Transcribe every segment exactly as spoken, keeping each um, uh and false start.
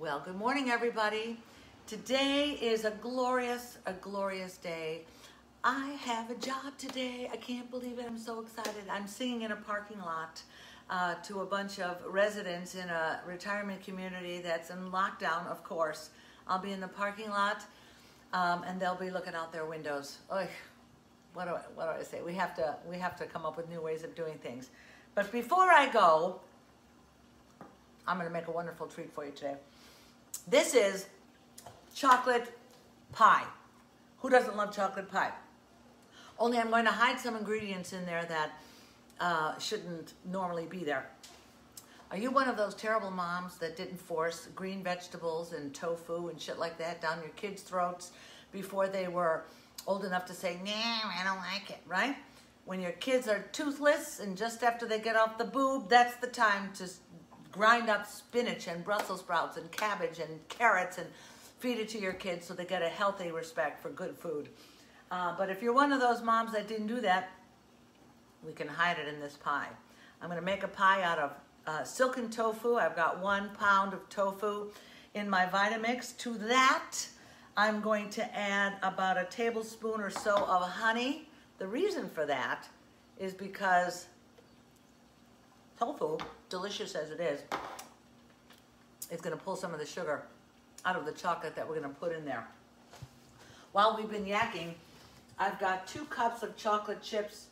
Well, good morning, everybody. Today is a glorious, a glorious day. I have a job today. I can't believe it. I'm so excited. I'm singing in a parking lot uh, to a bunch of residents in a retirement community that's in lockdown, of course. I'll be in the parking lot um, and they'll be looking out their windows. Oy, what do I, what do I say? We have to, we have to come up with new ways of doing things. But before I go, I'm going to make a wonderful treat for you today. This is chocolate pie. Who doesn't love chocolate pie? Only I'm going to hide some ingredients in there that uh, shouldn't normally be there. Are you one of those terrible moms that didn't force green vegetables and tofu and shit like that down your kids' throats before they were old enough to say, nah, I don't like it, right? When your kids are toothless and just after they get off the boob, that's the time to grind up spinach and Brussels sprouts and cabbage and carrots and feed it to your kids so they get a healthy respect for good food. Uh, but if you're one of those moms that didn't do that, we can hide it in this pie. I'm gonna make a pie out of uh, silken tofu. I've got one pound of tofu in my Vitamix. To that, I'm going to add about a tablespoon or so of honey. The reason for that is because tofu, delicious as it is, it's gonna pull some of the sugar out of the chocolate that we're gonna put in there. While we've been yakking, I've got two cups of chocolate chips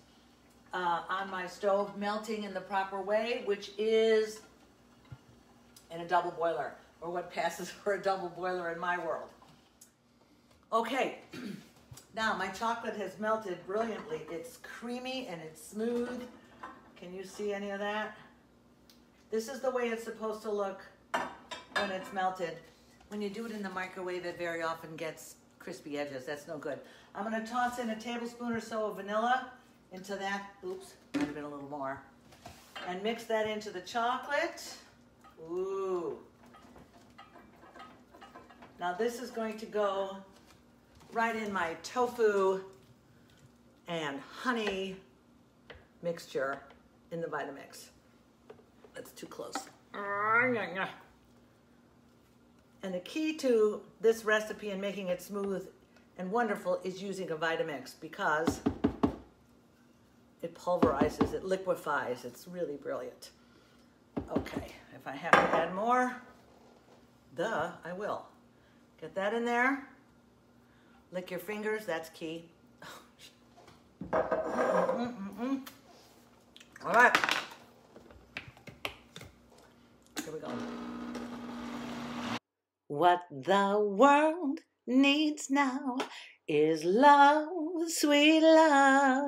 uh, on my stove, melting in the proper way, which is in a double boiler, or what passes for a double boiler in my world. Okay, now my chocolate has melted brilliantly. It's creamy and it's smooth. Can you see any of that? This is the way it's supposed to look when it's melted. When you do it in the microwave, it very often gets crispy edges. That's no good. I'm gonna toss in a tablespoon or so of vanilla into that. Oops, might have been a little more. And mix that into the chocolate. Ooh. Now this is going to go right in my tofu and honey mixture in the Vitamix. That's too close. And the key to this recipe and making it smooth and wonderful is using a Vitamix, because it pulverizes, it liquefies. It's really brilliant. Okay, if I have to add more, duh, I will. Get that in there. Lick your fingers, that's key. Mm-mm-mm-mm. All right. Here we go. What the world needs now is love, sweet love.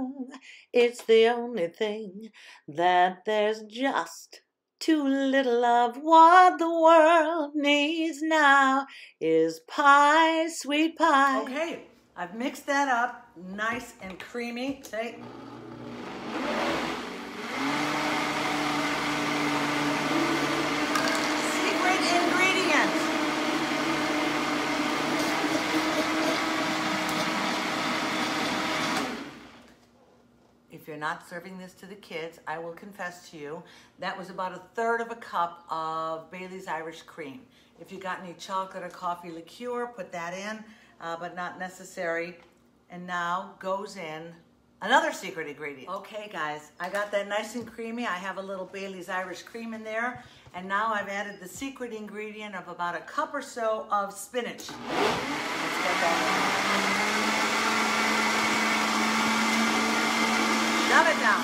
It's the only thing that there's just too little of. What the world needs now is pie, sweet pie. Okay, I've mixed that up nice and creamy. See? If you're not serving this to the kids, I will confess to you, that was about a third of a cup of Bailey's Irish cream. If you got any chocolate or coffee liqueur, put that in, uh, but not necessary. And now goes in another secret ingredient. Okay guys, I got that nice and creamy. I have a little Bailey's Irish cream in there. And now I've added the secret ingredient of about a cup or so of spinach. Let's get that. Shove it down.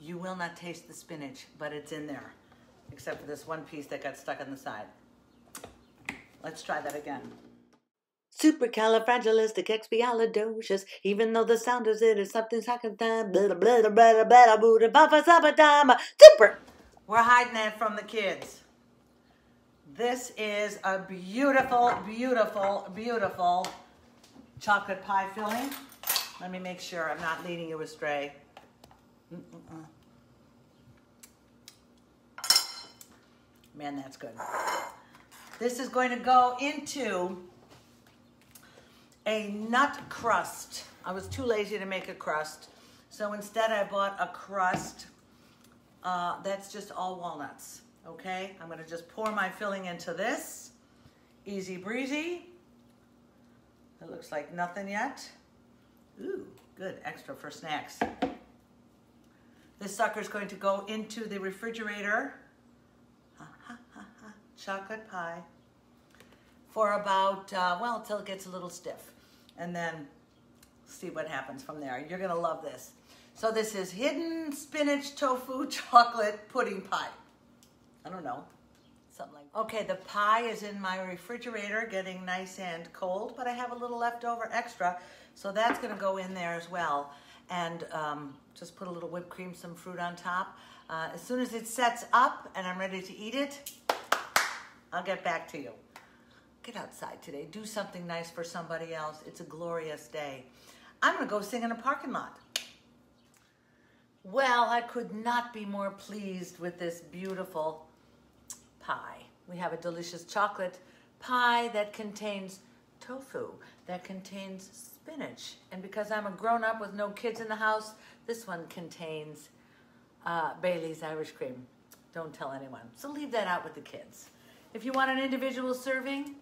You will not taste the spinach, but it's in there, except for this one piece that got stuck on the side. Let's try that again. Supercalifragilisticexpialidocious. Even though the sound is it is something second time. Blah blah blah blah blah blah blah. Super. We're hiding that from the kids. This is a beautiful, beautiful, beautiful chocolate pie filling. Let me make sure I'm not leading you astray. Mm-mm-mm. Man, that's good. This is going to go into a nut crust. I was too lazy to make a crust. So instead I bought a crust uh, that's just all walnuts, okay? I'm gonna just pour my filling into this. Easy breezy. It looks like nothing yet. Ooh, good, extra for snacks. This sucker's going to go into the refrigerator, ha, ha, ha, ha, chocolate pie, for about, uh, well, till it gets a little stiff. And then see what happens from there. You're gonna love this. So this is hidden spinach tofu chocolate pudding pie. I don't know, something like that. Okay, the pie is in my refrigerator, getting nice and cold, but I have a little leftover extra, so that's gonna go in there as well. And um, just put a little whipped cream, some fruit on top. Uh, as soon as it sets up and I'm ready to eat it, I'll get back to you. Get outside today, do something nice for somebody else. It's a glorious day. I'm gonna go sing in a parking lot. Well, I could not be more pleased with this beautiful pie. We have a delicious chocolate pie that contains tofu, that contains spinach. And because I'm a grown-up with no kids in the house, this one contains uh, Bailey's Irish cream. Don't tell anyone. So leave that out with the kids. If you want an individual serving,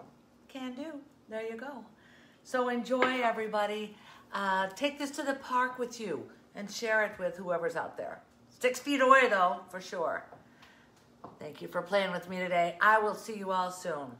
can do. There you go. So enjoy, everybody. Uh, take this to the park with you and share it with whoever's out there. Six feet away, though, for sure. Thank you for playing with me today. I will see you all soon.